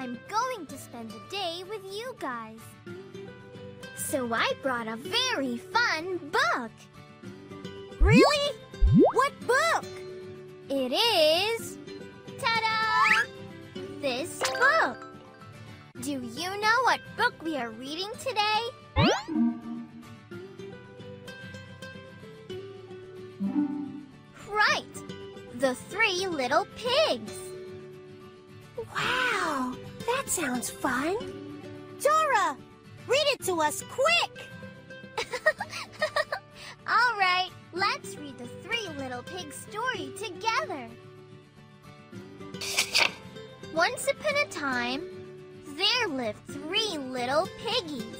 I'm going to spend the day with you guys. So I brought a very fun book. Really? What book? It is... ta-da! This book. Do you know what book we are reading today? Right! The Three Little Pigs. Wow! That sounds fun. Dora, read it to us quick! All right, let's read the Three Little Pigs story together. Once upon a time, there lived three little piggies.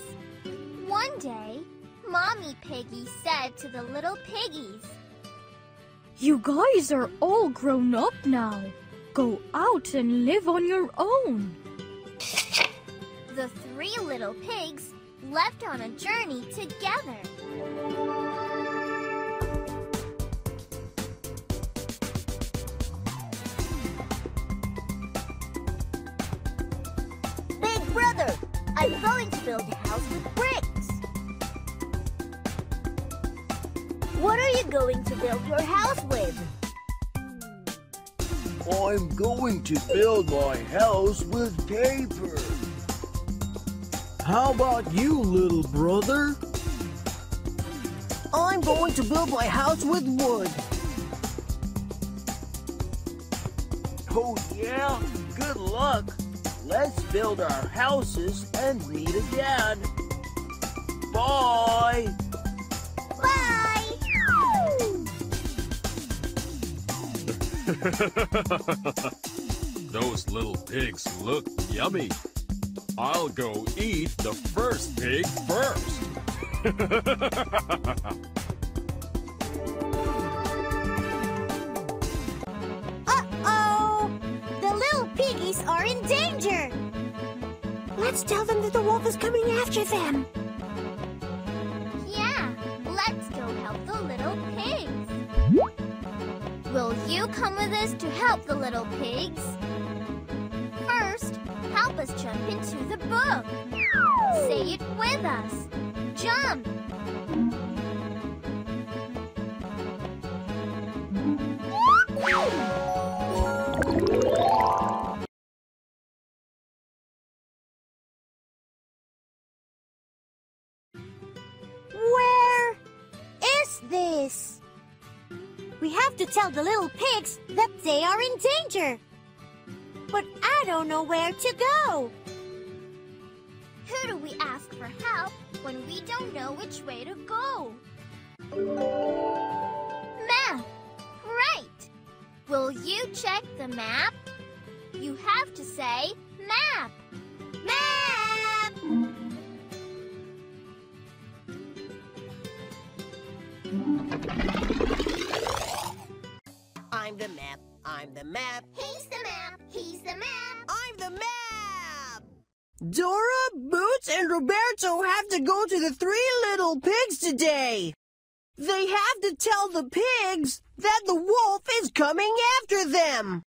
One day, Mommy Piggy said to the little piggies, "You guys are all grown up now. Go out and live on your own." The three little pigs left on a journey together. Big Brother, I'm going to build a house with bricks. What are you going to build your house with? I'm going to build my house with paper. How about you, little brother? I'm going to build my house with wood. Oh yeah? Good luck. Let's build our houses and meet again. Bye! Bye! Those little pigs look yummy. I'll go eat the first pig first. Uh-oh! The little piggies are in danger. Let's tell them that the wolf is coming after them. Yeah, let's go help the little pigs. Will you come with us to help the little pigs? First, help us jump into the book. Say it with us. Jump! Where is this? We have to tell the little pigs that they are in danger. But I don't know where to go. Who do we ask for help when we don't know which way to go? Map! Right! Will you check the map? You have to say map! Map! I'm the map. I'm the map. He's the map. He's the map. I'm the map. Dora, Boots, and Roberto have to go to the three little pigs today. They have to tell the pigs that the wolf is coming after them.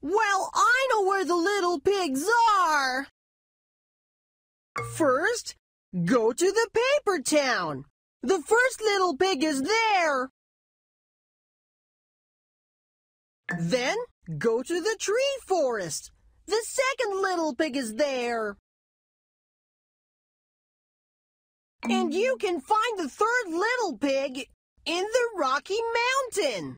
Well, I know where the little pigs are. First, go to the paper town. The first little pig is there. Then, go to the tree forest. The second little pig is there. And you can find the third little pig in the Rocky Mountain.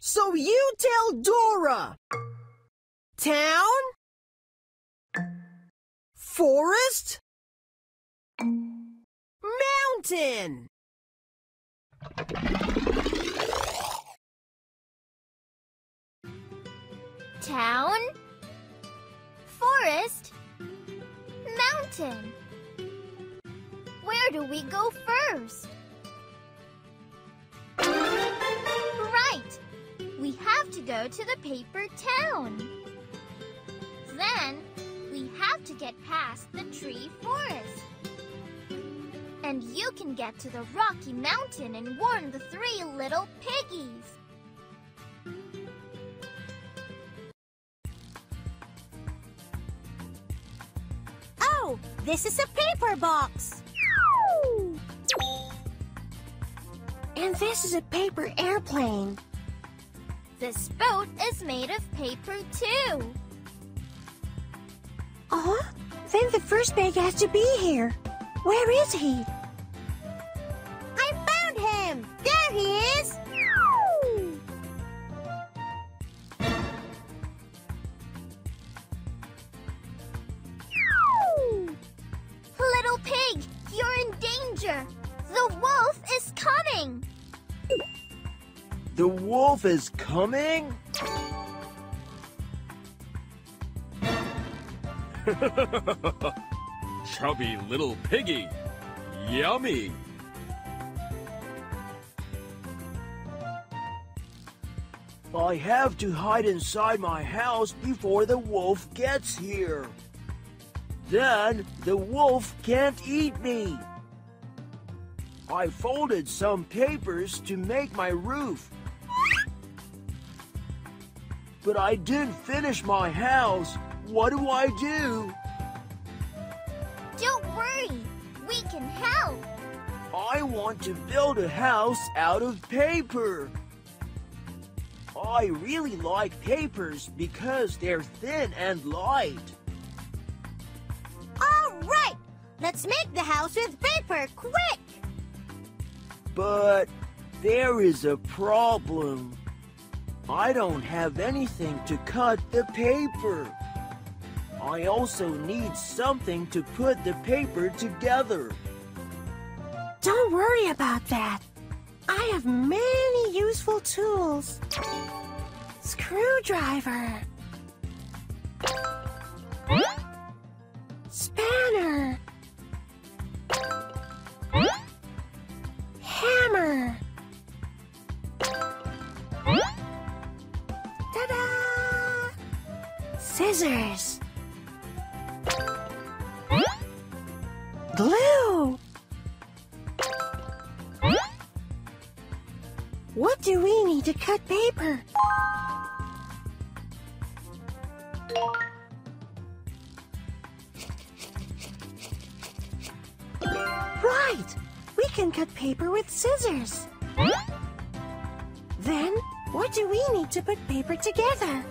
So you tell Dora. Town. Forest. Mountain. Town, forest, mountain. Where do we go first? Right! We have to go to the paper town. Then, we have to get past the tree forest. And you can get to the Rocky Mountain and warn the three little piggies. No, this is a paper box. And this is a paper airplane. This boat is made of paper, too. Uh-huh. Then the first bag has to be here. Where is he? I found him! There he is! Little pig, you're in danger. The wolf is coming! The wolf is coming? Chubby little piggy. Yummy. I have to hide inside my house before the wolf gets here. Then the wolf can't eat me. I folded some papers to make my roof. But I didn't finish my house. What do I do? Don't worry. We can help. I want to build a house out of paper. I really like papers because they're thin and light. All right. Let's make the house with paper, quick. But there is a problem. I don't have anything to cut the paper. I also need something to put the paper together. Don't worry about that. I have many useful tools. Screwdriver. Spanner. Hammer. Ta-da! Scissors. Glue. What do we need to cut paper? Right! We can cut paper with scissors. Then, what do we need to put paper together?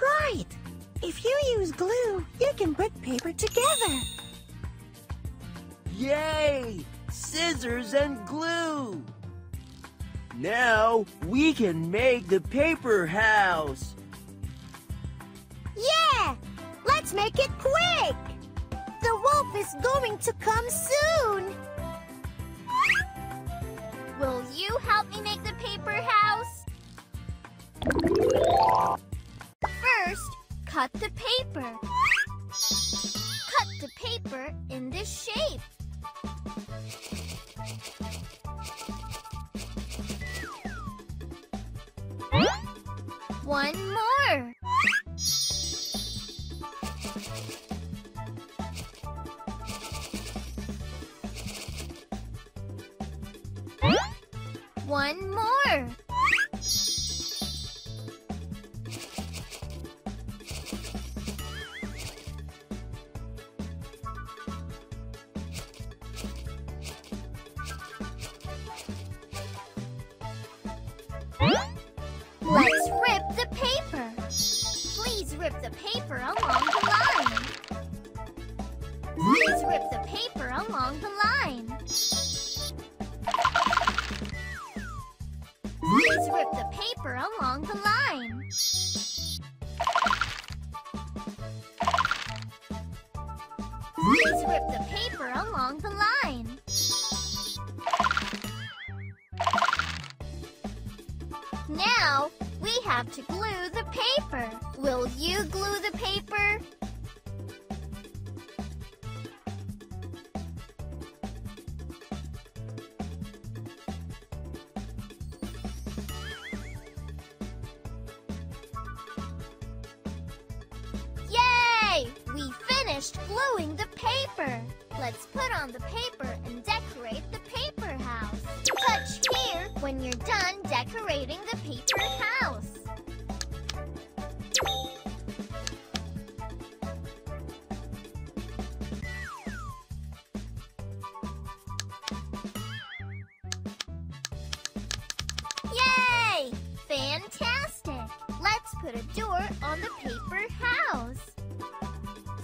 Right! If you use glue, you can put paper together. Yay! Scissors and glue! Now, we can make the paper house. Yeah! Let's make it quick! The wolf is going to come soon! Will you help me make the paper house? First, cut the paper. Cut the paper in this shape. One more. One more. Let's rip the paper. Please rip the paper along the line. Please rip the paper along the line. Please rip the paper along the line. Please rip the paper along the line. Now, we have to glue the paper. Will you glue the paper? Yay! We finished gluing the paper. Let's put on the paper and decorate the paper house. Touch here when you're done decorating the paper house. door on the paper house.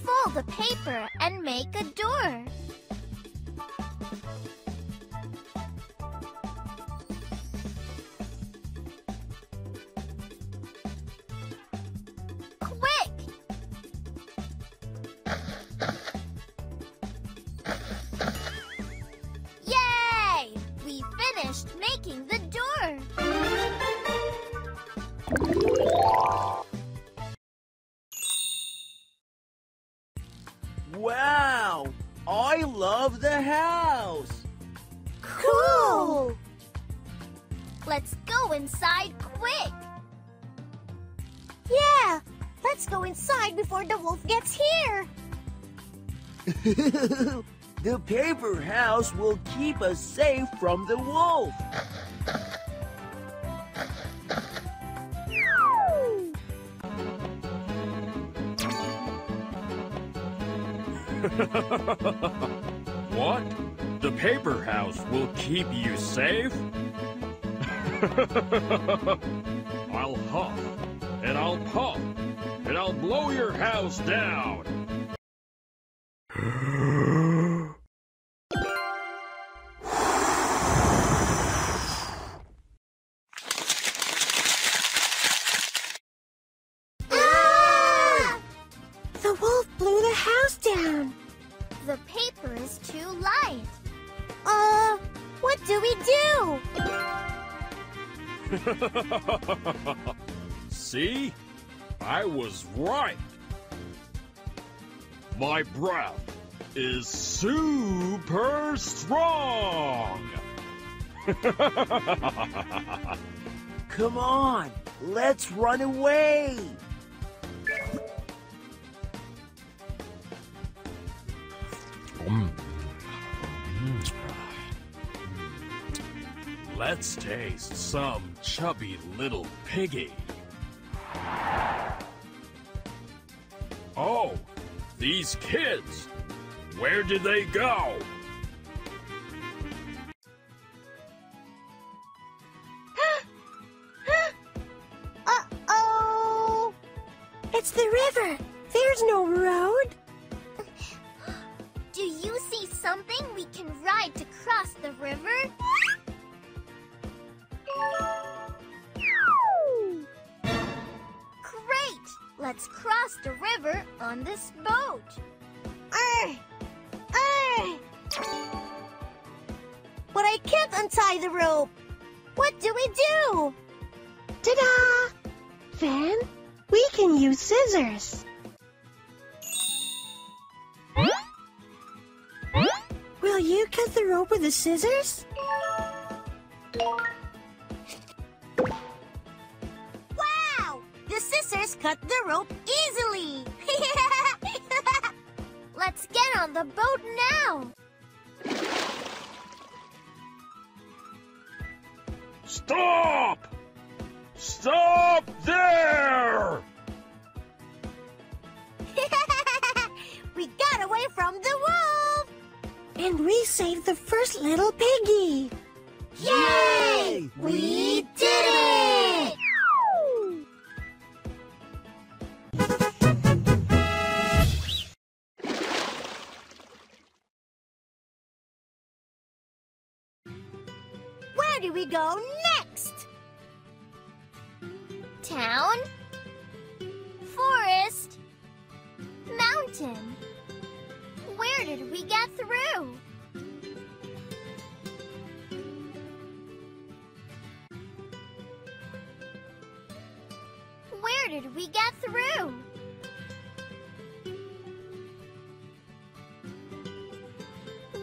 Fold the paper and make a door. Making the door. Wow! I love the house. Cool! Let's go inside quick. Yeah, let's go inside before the wolf gets here. The paper house will keep us safe from the wolf. What? The paper house will keep you safe? I'll huff, and I'll puff, and I'll blow your house down. The paper is too light. What do we do? See? I was right. My breath is super strong. Come on, let's run away. Let's taste some chubby little piggy. Oh, these kids! Where did they go? Uh-oh! It's the river! There's no road! Do you see something we can ride to cross the river? Great! Let's cross the river on this boat. But I can't untie the rope. What do we do? Ta-da! Then we can use scissors. Will you cut the rope with the scissors? Wow! The scissors cut the rope easily! Let's get on the boat now! Stop! Stop there! We got away from the wolf! And we saved the first little piggy! Yay! We did it! Where do we go next? Town, forest, mountain. Where did we get through? Where did we get through?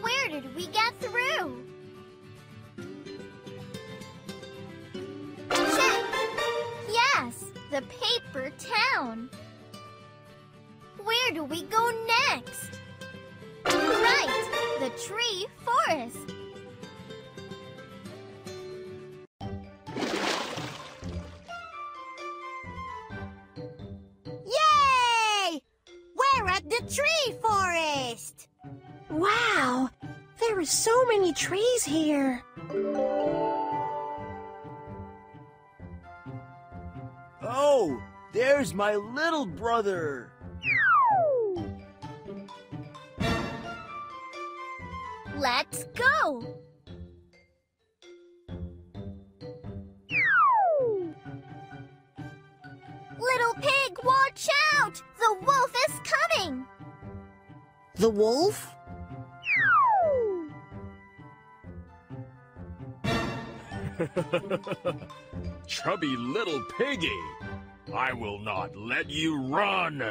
Where did we get through? Check! Yes, the paper town. Where do we go next? Right, the tree forest. Yay! We're at the tree forest. Wow, there are so many trees here. Oh, There's my little brother. Let's go. Little pig, watch out! The wolf is coming! The wolf? Chubby little piggy, I will not let you run!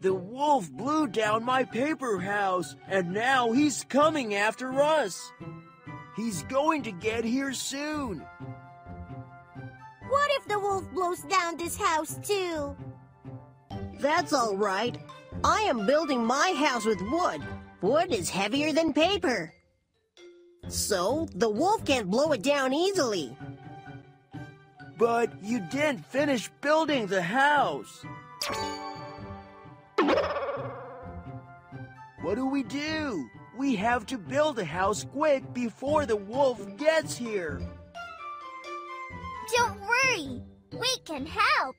The wolf blew down my paper house, and now he's coming after us! He's going to get here soon! What if the wolf blows down this house, too? That's all right. I am building my house with wood. Wood is heavier than paper. So, the wolf can't blow it down easily. But you didn't finish building the house. What do? We have to build a house quick before the wolf gets here. Don't worry, we can help.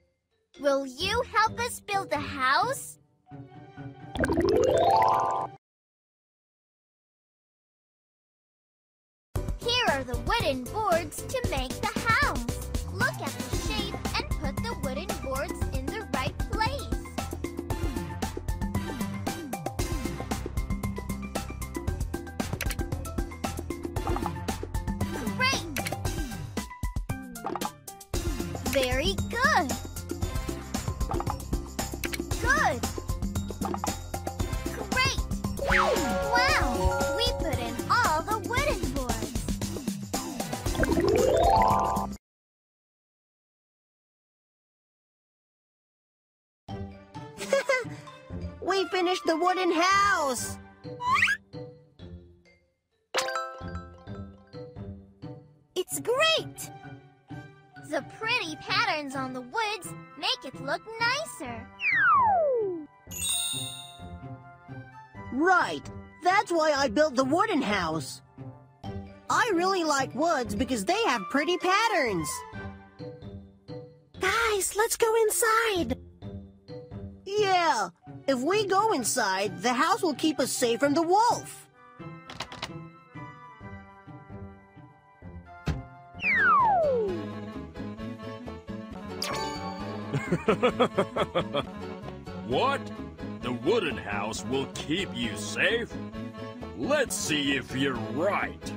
Will you help us build the house? Here are the wooden boards to make the house. Look at the shape and put the wooden boards in the right place. Great! Very good! Good! Great! Wow! We put in all the wooden boards. We finished the wooden house! It's great! The pretty patterns on the woods make it look nicer. Right. That's why I built the wooden house. I really like woods because they have pretty patterns. Guys, let's go inside. Yeah. If we go inside, the house will keep us safe from the wolf. What? The wooden house will keep you safe? Let's see if you're right.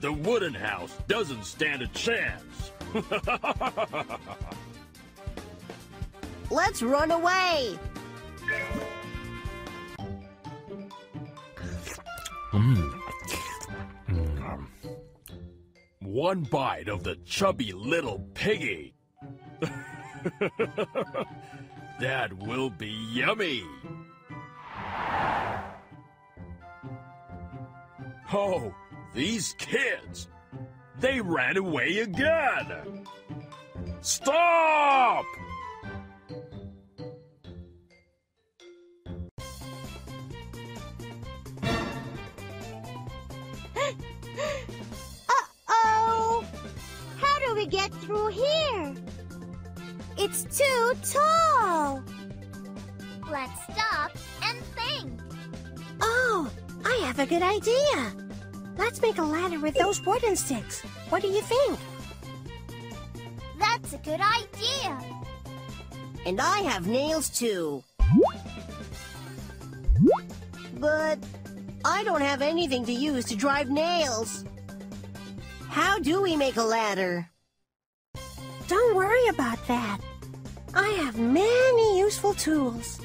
The wooden house doesn't stand a chance. Let's run away. One bite of the chubby little piggy. That will be yummy. Oh, these kids! They ran away again! Stop! Uh-oh! How do we get through here? It's too tall! Let's stop and think! Oh! I have a good idea. Let's make a ladder with those wooden sticks. What do you think? That's a good idea. And I have nails too. But I don't have anything to use to drive nails. How do we make a ladder? Don't worry about that. I have many useful tools.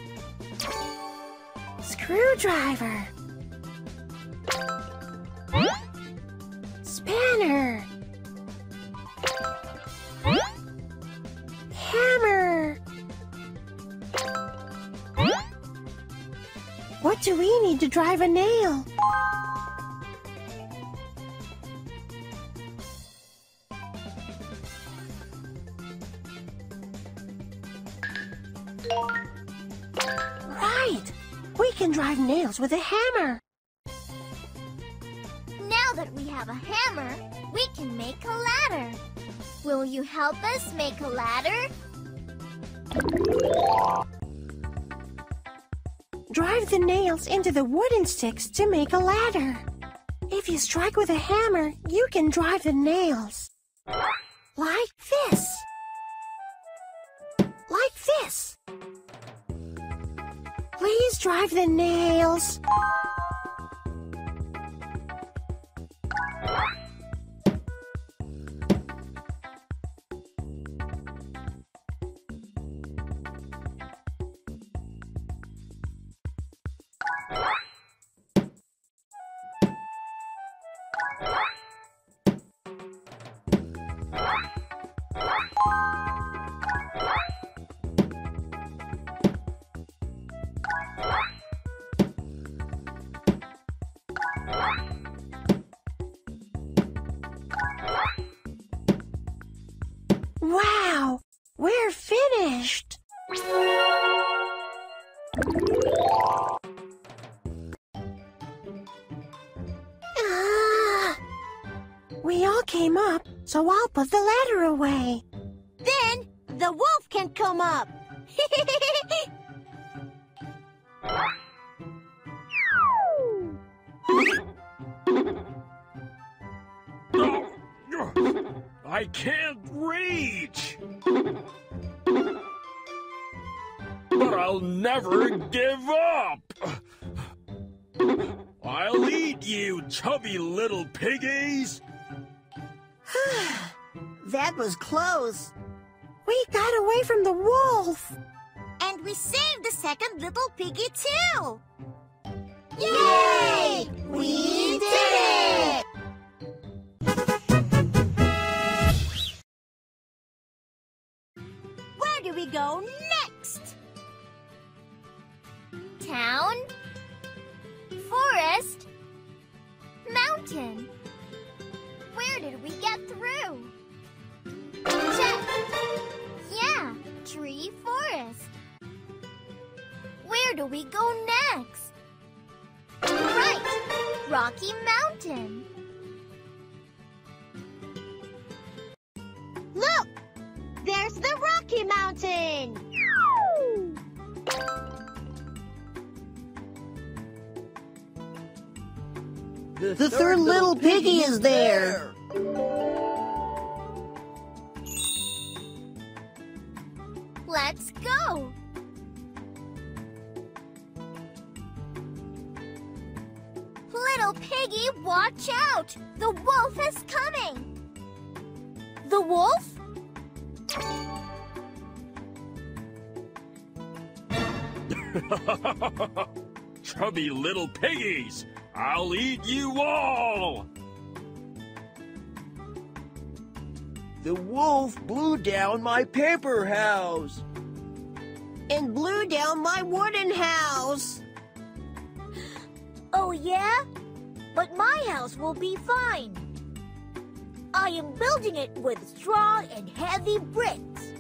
Screwdriver. Spanner. Hammer. to drive a nail. Right! We can drive nails with a hammer. Now that we have a hammer, we can make a ladder. Will you help us make a ladder? Drive the nails into the wooden sticks to make a ladder. If you strike with a hammer, you can drive the nails. Like this. Like this. Please drive the nails. Wow! We're finished! We all came up, so I'll put the ladder away. Then the wolf can come up! I can't reach! But I'll never give up! I'll eat you, chubby little piggies! That was close. We got away from the wolf! And we saved the second little piggy, too! Yay! We did it! We go next? Town, forest, mountain. Where did we get through? Check. Yeah, tree, forest. Where do we go next? Right, Rocky Mountain. Look! There's the Rocky Mountain! The third little piggy is there! Let's go! Little piggy, watch out! The wolf is coming! The wolf? Chubby little piggies, I'll eat you all! The wolf blew down my paper house. And blew down my wooden house. Oh yeah? But my house will be fine. I am building it with straw and heavy bricks.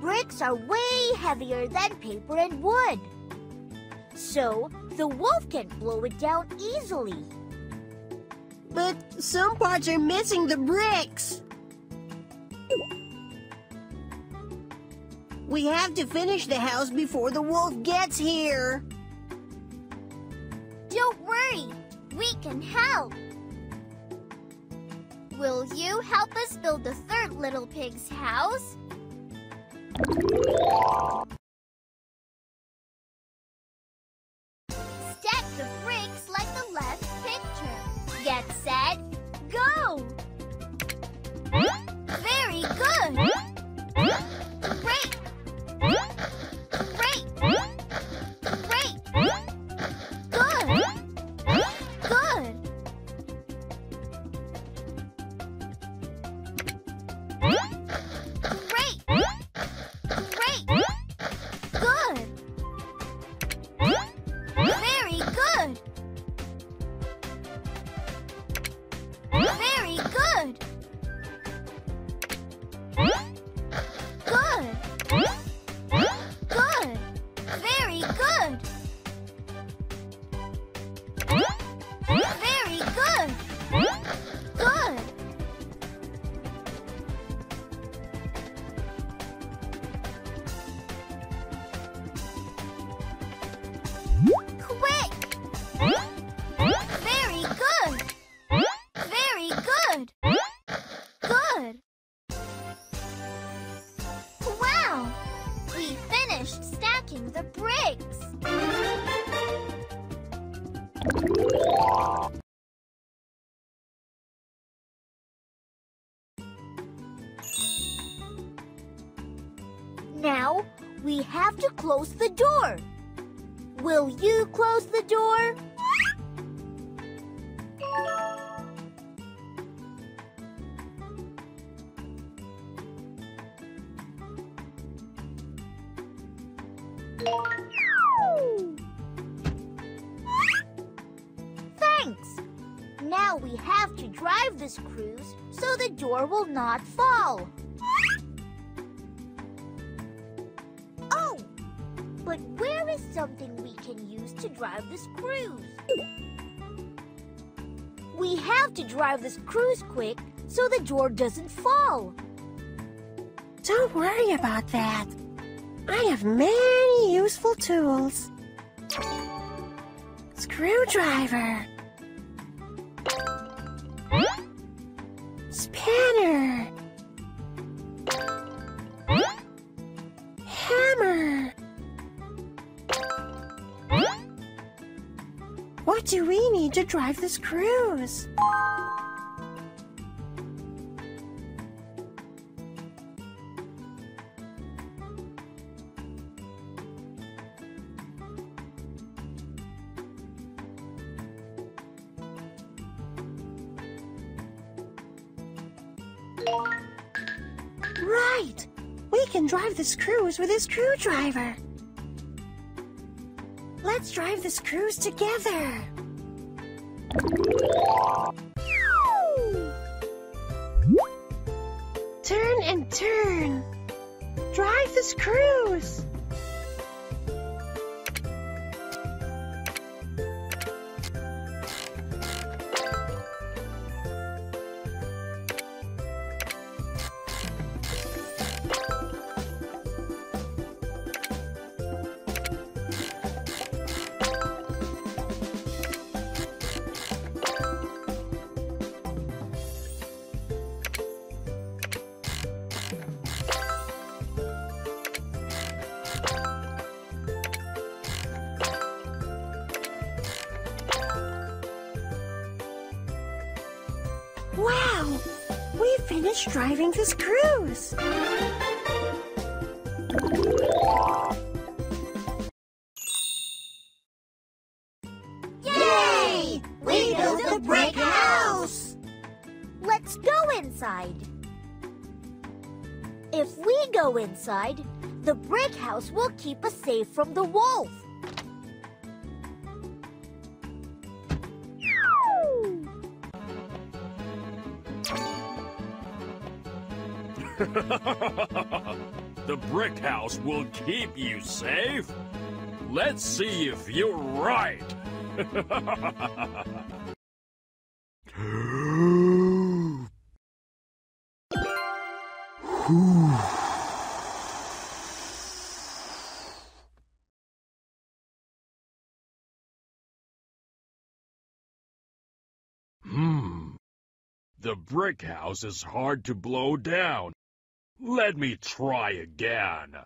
Bricks are way heavier than paper and wood. So, the wolf can blow it down easily. But some parts are missing the bricks. We have to finish the house before the wolf gets here. Don't worry, we can help. Will you help us build the third little pig's house? Stack the bricks like the last picture. Get set, go! Very good! Great! Great! Great! Good! Good! Great! Great! Good. Good. Wow! We finished stacking the bricks. Now, we have to close the door. Will you close the door? Thanks. Now we have to drive the screws so the door will not fall. Oh, but where is something we can use to drive the screws? We have to drive the screws quick so the door doesn't fall. Don't worry about that. I have many useful tools. Screwdriver. Spanner. Hammer. What do we need to drive the screws? Right! We can drive the screws with a screwdriver. Let's drive the screws together. Turn and turn. Drive the screws. Wow! We finished driving the screws! Yay! We built a brick house! Let's go inside. If we go inside, the brick house will keep us safe from the wolf. The brick house will keep you safe. Let's see if you're right. The brick house is hard to blow down. Let me try again.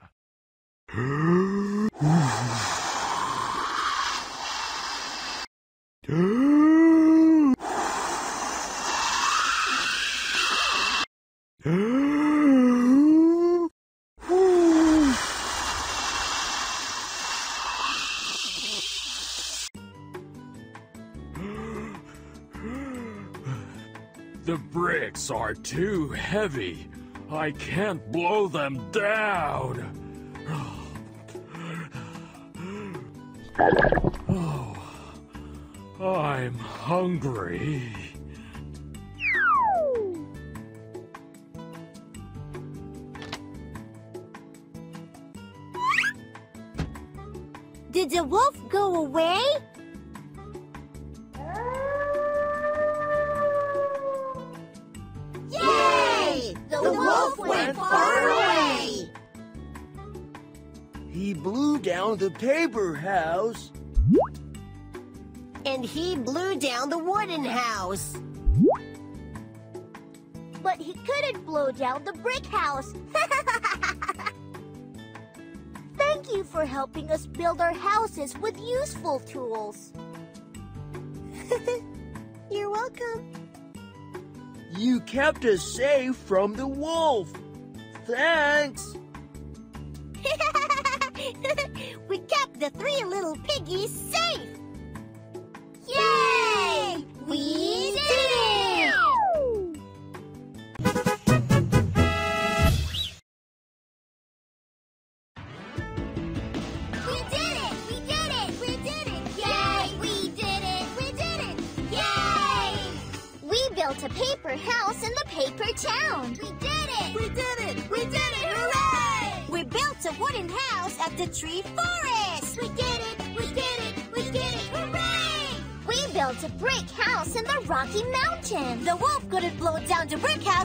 The bricks are too heavy. I can't blow them down. Oh, I'm hungry. Did the wolf go away? Far away! He blew down the paper house. And he blew down the wooden house. but he couldn't blow down the brick house. Thank you for helping us build our houses with useful tools. You're welcome. You kept us safe from the wolf. Thanks. We kept the three little piggies safe. Yay! We did it! We did it! We did it! We did it! Yay! We did it! We did it! Yay! We built a paper house in the paper town. We did it! We did it! We did it! Hooray! We built a wooden house at the tree forest. We did it! We did it! We did it! Hooray! We built a brick house in the Rocky Mountains. The wolf couldn't blow down the brick house.